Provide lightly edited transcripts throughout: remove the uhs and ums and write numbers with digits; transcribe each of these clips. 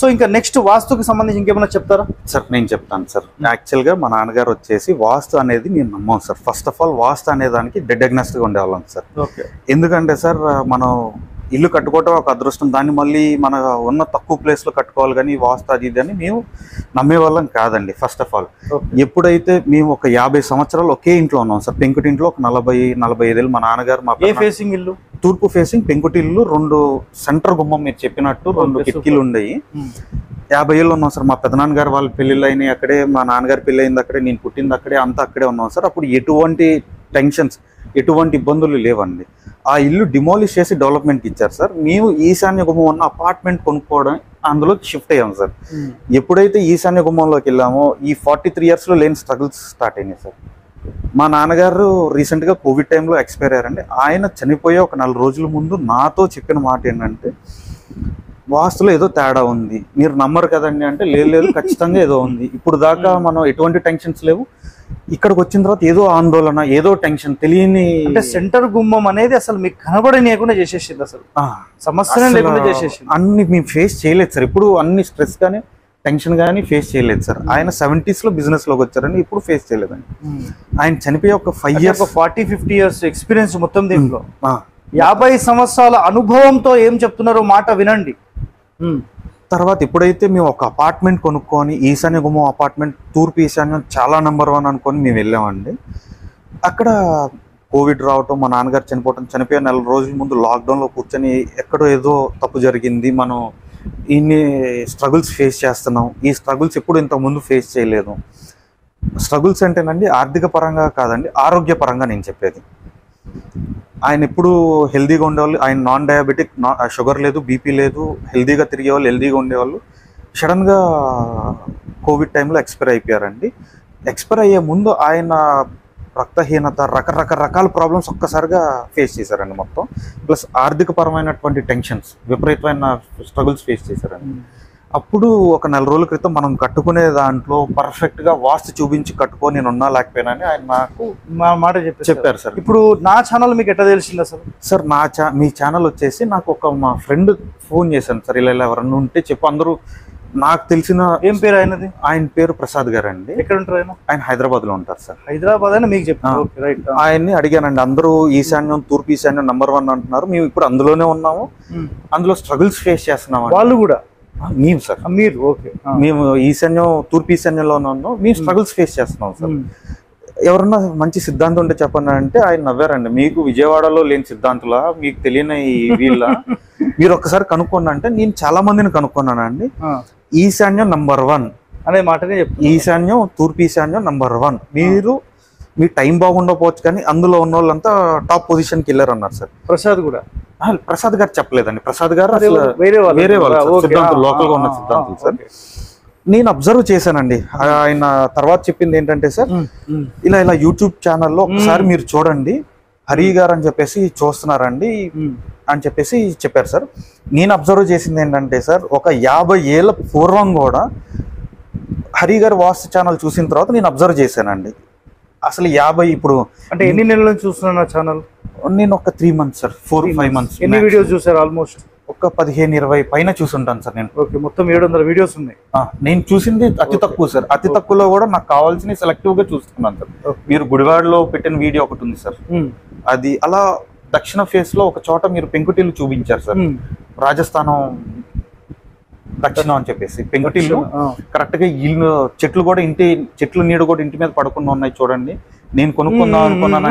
So ఇంకా next వాస్తుకి సంబంధించి ఇంకేమైనా చెప్తారా సార్? నేను చెప్తాను సార్. యాక్చువల్గా మా నాన్నగారు వచ్చేసి వాస్తు అనేది నేను నమ్మం సార్. ఫస్ట్ ఆఫ్ ఆల్ వాస్తు అనే దానికి డెడ్ అగ్నెస్ట్గా ఉండేవాళ్ళం సార్. ఓకే. ఎందుకంటే సార్ మనం ఇల్లు కట్టుకోవటం ఒక అదృష్టం, దాన్ని మళ్ళీ మన ఉన్న తక్కువ ప్లేస్లో కట్టుకోవాలి, కానీ వాస్తు అది ఇది అని మేము నమ్మేవాళ్ళం కాదండి. ఫస్ట్ ఆఫ్ ఆల్ ఎప్పుడైతే మేము ఒక 50 సంవత్సరాలు ఒకే ఇంట్లో ఉన్నాం సార్. పెంకుటింట్లో ఒక 40-45 ఏళ్ళు మా నాన్నగారు మా ఫేసింగ్ ఇల్లు తూర్పు ఫేసింగ్ పెంకుటిల్లు, 2 సెంటర్ గుమ్మం మీరు చెప్పినట్టు 2 కిటికీలు ఉండేవి. 50 ఏళ్ళు ఉన్నాం సార్. మా పెదనాన్నగారు వాళ్ళ పెళ్ళిళ్ళు అయినాయి అక్కడే, మా నాన్నగారు పెళ్ళి అయింది అక్కడే, నేను పుట్టింది అక్కడే, అంతా అక్కడే ఉన్నాం సార్. అప్పుడు ఎటువంటి టెన్షన్స్ ఎటువంటి ఇబ్బందులు లేవండి. ఆ ఇల్లు డిమాలిష్ చేసి డెవలప్మెంట్కి ఇచ్చారు సార్. మేము ఈశాన్య గుమ్మం ఉన్న అపార్ట్మెంట్ కొనుక్కోవడం అందులోకి షిఫ్ట్ అయ్యాం సార్. ఎప్పుడైతే ఈశాన్య గుమ్మంలోకి వెళ్ళామో ఈ 43 ఇయర్స్లో లేని స్ట్రగుల్స్ స్టార్ట్ అయినాయి సార్. మా నాన్నగారు రీసెంట్గా కోవిడ్ టైంలో ఎక్స్పైర్ అయ్యారండి. ఆయన చనిపోయే ఒక 4 రోజుల ముందు నాతో చెప్పిన మాట ఏంటంటే, వాస్తులో ఏదో తేడా ఉంది, మీరు నమ్మరు కదండి అంటే, లేదు ఖచ్చితంగా ఏదో ఉంది, ఇప్పుడు దాకా మనం ఎటువంటి టెన్షన్స్ లేవు, ఇక్కడికి వచ్చిన తర్వాత ఏదో ఆందోళన ఏదో టెన్షన్ తెలియని, అంటే సెంటర్ గుమ్మం అనేది అసలు మీకు కనబడనియకుండా చేసేసింది, అసలు సమస్యనే లేకుండా చేసేసింది. అన్ని మేము ఫేస్ చేయలేదు సార్. ఇప్పుడు అన్ని స్ట్రెస్ కానీ టెన్షన్ కానీ ఫేస్ చేయలేదు సార్. ఆయన 70s లో బిజినెస్లోకి వచ్చారని, ఇప్పుడు ఫేస్ చేయలేదండి. ఆయన చనిపోయి ఒక 5 ఇయర్స్, 40-50 ఇయర్స్ ఎక్స్పీరియన్స్ మొత్తం దీంట్లో. 50 సంవత్సరాల అనుభవంతో ఏం చెప్తున్నారో మాట వినండి. తర్వాత ఎప్పుడైతే మేము ఒక అపార్ట్మెంట్ కొనుక్కొని ఈశాన్య గుమ్మం అపార్ట్మెంట్ తూర్పు ఈశాన్యం చాలా నంబర్ 1 అనుకొని మేము వెళ్ళామండి. అక్కడ కోవిడ్ రావటం, మా నాన్నగారు చనిపోవటం, చనిపోయిన 4 రోజుల ముందు లాక్డౌన్లో కూర్చొని ఎక్కడో ఏదో తప్పు జరిగింది, మనం ఇన్ని స్ట్రగుల్స్ ఫేస్ చేస్తున్నాం, ఈ స్ట్రగుల్స్ ఎప్పుడు ఇంతకుముందు ఫేస్ చేయలేదు. స్ట్రగుల్స్ అంటేనండి ఆర్థిక పరంగా కాదండి, ఆరోగ్యపరంగా నేను చెప్పేది. ఆయన ఎప్పుడు హెల్దీగా ఉండేవాళ్ళు, ఆయన నాన్ డయాబెటిక్, షుగర్ లేదు, బీపీ లేదు, హెల్దీగా తిరిగేవాళ్ళు, హెల్దీగా ఉండేవాళ్ళు. సడన్గా కోవిడ్ టైంలో ఎక్స్పైర్ అయిపోయారండి. ఎక్స్పైర్ అయ్యే ముందు ఆయన రక్తహీనత, రకరకాల ప్రాబ్లమ్స్ ఒక్కసారిగా ఫేస్ చేశారండి మొత్తం. ప్లస్ ఆర్థిక పరమైనటువంటి టెన్షన్స్, విపరీతమైన స్ట్రగుల్స్ ఫేస్ చేశారండి. అప్పుడు ఒక 4 రోజుల క్రితం మనం కట్టుకునే దాంట్లో పర్ఫెక్ట్గా వాస్తు చూపించి కట్టుకో, నేను ఉన్నా లేకపోయినా అని ఆయన నాకు మాట చెప్పారు సార్. ఇప్పుడు నా ఛానల్ మీకు ఎట్లా తెలిసింది అసలు సార్? మీ ఛానల్ వచ్చేసి నాకు ఒక మా ఫ్రెండ్ ఫోన్ చేశాను సార్, ఇలా ఇలా ఎవరన్నా ఉంటే చెప్పు అందరూ. నాకు తెలిసిన ఏం పేరు ఆయనది? ఆయన పేరు ప్రసాద్ గారు అండి. ఎక్కడ ఉంటారు ఆయన? ఆయన హైదరాబాద్లో ఉంటారు సార్. హైదరాబాద్ అని మీకు చెప్తాను. ఆయన్ని అడిగానండి, అందరూ ఈశాన్యం తూర్పు ఈశాన్యం నంబర్ 1 అంటున్నారు, మేము ఇప్పుడు అందులోనే ఉన్నాము, అందులో స్ట్రగుల్స్ ఫేస్ చేస్తున్నాము వాళ్ళు కూడా. మేము సార్, మీరు ఓకే, మేము ఈశాన్యం తూర్పు ఈశాన్యంలోనే ఉన్నాం, మేము స్ట్రగుల్స్ ఫేస్ చేస్తున్నాం సార్, ఎవరన్నా మంచి సిద్ధాంతం ఉంటే చెప్పండి అంటే ఆయన నవ్వారండి. మీకు విజయవాడలో లేని సిద్ధాంతులా, మీకు తెలియని వీళ్ళ, మీరు ఒక్కసారి కనుక్కోండి అంటే, నేను చాలా మందిని కనుక్కున్నానండి. ఈశాన్యం నంబర్ 1 అనే మాటనే చెప్తాను. ఈశాన్యం తూర్పు ఈశాన్యం నంబర్ 1, మీరు మీ టైం బాగుండకపోవచ్చు కానీ అందులో ఉన్న వాళ్ళంతా టాప్ పొజిషన్కి వెళ్ళారు అన్నారు సార్. ప్రసాద్ కూడా, ప్రసాద్ గారు చెప్పలేదండి, ప్రసాద్ గారు వేరే వాళ్ళు సిద్ధాంతులు, లోకల్గా ఉన్న సిద్ధాంతులు సార్. నేను అబ్జర్వ్ చేశానండి. ఆయన తర్వాత చెప్పింది ఏంటంటే సార్, ఇలా ఇలా యూట్యూబ్ ఛానల్లో ఒకసారి మీరు చూడండి, హరి గారు అని చెప్పేసి చూస్తున్నారండి అని చెప్పేసి చెప్పారు సార్. నేను అబ్జర్వ్ చేసింది ఏంటంటే సార్, ఒక 50 ఏళ్ళ పూర్వం కూడా హరి గారు వాస్తు ఛానల్ చూసిన తర్వాత నేను అబ్జర్వ్ చేశానండి. అసలు ఇప్పుడు అంటే ఎన్ని నెలల చూస్తున్నా ఛానల్? నేను ఒక 3 మంత్స్ సార్, 4-5 మంత్స్. ఎన్ని వీడియోస్ చూసారు? ఆల్మోస్ట్ ఒక 15-20 పైన చూసుంటాను సార్ నేను. ఓకే, మొత్తం 700 వీడియోస్ ఉన్నాయి. నేను చూసింది అతి తక్కువ సార్. అతి తక్కువలో కూడా నాకు కావాల్సిన సెలెక్టివ్ గా చూస్తున్నాను సార్. మీరు గుడివాడలో పెట్టిన వీడియో ఒకటి ఉంది సార్, అది అలా దక్షిణ ఫేస్ లో ఒక చోట మీరు పెంకుటిల్లు చూపించారు సార్, రాజస్థానం దక్షిణం అని చెప్పేసి పెంకుటిల్లు కరెక్ట్ గా ఇల్లు, చెట్లు కూడా ఇంటి చెట్లు నీడ కూడా ఇంటి మీద పడకుండా ఉన్నాయి చూడండి, నేను కొనుక్కుందాం అనుకున్నాను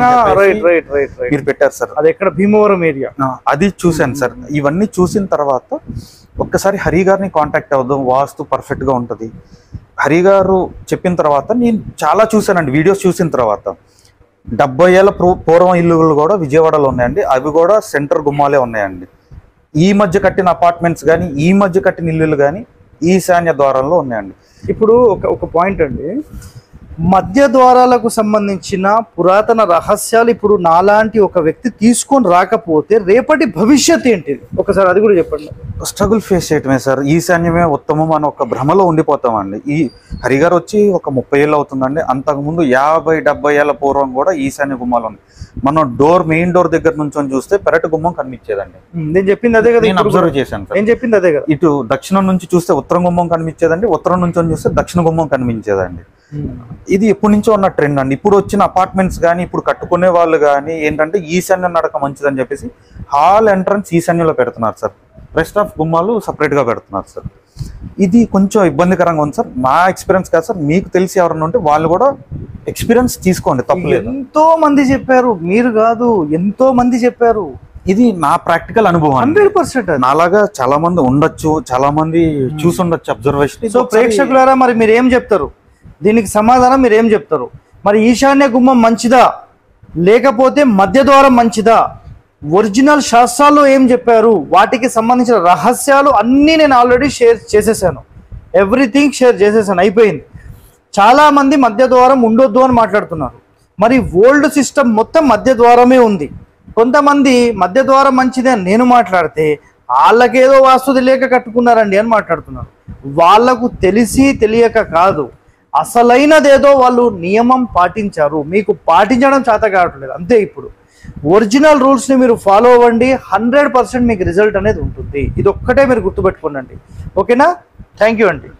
మీరు పెట్టారు సార్. అది ఎక్కడ? భీమవరం ఏరియా. అది చూశాను సార్. ఇవన్నీ చూసిన తర్వాత ఒక్కసారి హరి గారిని కాంటాక్ట్ అవుదాం, వాస్తు పర్ఫెక్ట్ గా ఉంటది హరి గారు చెప్పిన తర్వాత. నేను చాలా చూశానండి వీడియోస్. చూసిన తర్వాత 70 ఏళ్ళ పూర్వం ఇల్లులు కూడా విజయవాడలో ఉన్నాయండి, అవి కూడా సెంటర్ గుమ్మాలే ఉన్నాయండి. ఈ మధ్య కట్టిన అపార్ట్మెంట్స్ కానీ ఈ మధ్య కట్టిన ఇల్లులు కానీ ఈశాన్య ద్వారంలో ఉన్నాయండి. ఇప్పుడు ఒక పాయింట్ అండి, మధ్య ద్వారాలకు సంబంధించిన పురాతన రహస్యాలు ఇప్పుడు నాలాంటి ఒక వ్యక్తి తీసుకొని రాకపోతే రేపటి భవిష్యత్ ఏంటిది ఒకసారి అది కూడా చెప్పండి. స్ట్రగుల్ ఫేస్ చేయటమే సార్, ఈశాన్యమే ఉత్తమం అని ఒక భ్రమలో ఉండిపోతామండి. ఈ హరిగారు వచ్చి ఒక 30 ఏళ్ళు అవుతుందండి. అంతకుముందు 50-70 ఏళ్ళ పూర్వం కూడా ఈశాన్య గుమ్మాలు ఉన్నాయి. మనం డోర్ మెయిన్ డోర్ దగ్గర నుంచి చూస్తే పెరటి గుమ్మం కనిపించేదండి. నేను చెప్పింది అదే కదా, నేను అబ్జర్వ్ చేశాను సార్. నేను చెప్పింది అదే కదా, ఇటు దక్షిణం నుంచి చూస్తే ఉత్తరం గుమ్మం కనిపించేదండి, ఉత్తరం నుంచి చూస్తే దక్షిణ గుమ్మం కనిపించేదండి. ఇది ఎప్పటి నుంచో ఉన్న ట్రెండ్ అండి. ఇప్పుడు వచ్చిన అపార్ట్మెంట్స్ కానీ ఇప్పుడు కట్టుకునే వాళ్ళు కానీ ఏంటంటే ఈశాన్యం నడక మంచిదని చెప్పేసి హాల్ ఎంట్రన్స్ ఈశాన్యంలో పెడుతున్నారు సార్, రెస్ట్ ఆఫ్ గుమ్మాలు సపరేట్గా పెడుతున్నారు సార్. ఇది కొంచెం ఇబ్బందికరంగా ఉంది సార్, నా ఎక్స్పీరియన్స్ కాదు సార్, మీకు తెలిసి ఎవరైనా ఉంటే వాళ్ళు కూడా ఎక్స్పీరియన్స్ తీసుకోండి, తప్పలేదు. ఎంతో మంది చెప్పారు, మీరు కాదు, ఎంతో మంది చెప్పారు. ఇది నా ప్రాక్టికల్ అనుభవం, 100%. నాలాగా చాలా మంది ఉండొచ్చు, చాలా మంది చూసుండొచ్చు అబ్జర్వేషన్. సో ప్రేక్షకులారా మరి మీరు ఏం చెప్తారు, దీనికి సమాధానం మీరు ఏం చెప్తారు? మరి ఈశాన్య గుమ్మం మంచిదా లేకపోతే మధ్య ద్వారం మంచిదా? ఒరిజినల్ శాస్త్రాల్లో ఏం చెప్పారు, వాటికి సంబంధించిన రహస్యాలు అన్నీ నేను ఆల్రెడీ షేర్ చేసేసాను, ఎవ్రీథింగ్ షేర్ చేసేసాను, అయిపోయింది. చాలామంది మధ్య ద్వారం ఉండొద్దు అని మాట్లాడుతున్నారు. మరి ఓల్డ్ సిస్టమ్ మొత్తం మధ్య ద్వారమే ఉంది. కొంతమంది మధ్య ద్వారం మంచిదే అని నేను మాట్లాడితే వాళ్ళకేదో వాస్తు తెలియక కట్టుకున్నారండి అని మాట్లాడుతున్నారు. వాళ్లకు తెలిసి తెలియక కాదు, అసలైనదేదో వాళ్ళు నియమం పాటించారు, మీకు పాటించడం చేత కావట్లేదు అంతే. ఇప్పుడు ఒరిజినల్ రూల్స్ని మీరు ఫాలో అవ్వండి, 100% మీకు రిజల్ట్ అనేది ఉంటుంది. ఇది ఒక్కటే మీరు గుర్తుపెట్టుకోండి, ఓకేనా? థ్యాంక్ యూ అండి.